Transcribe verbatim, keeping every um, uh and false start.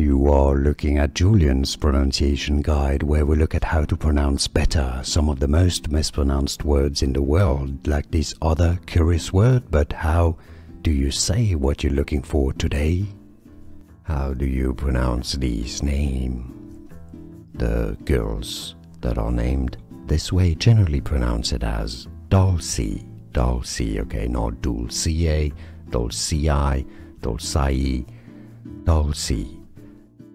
You are looking at Julian's pronunciation guide, where we look at how to pronounce better some of the most mispronounced words in the world, like this other curious word. But how do you say what you're looking for today? How do you pronounce these names? The girls that are named this way generally pronounce it as Dulcie, Dulcie, okay, not Dulcie, Dulcie, Dulcie, Dulcie.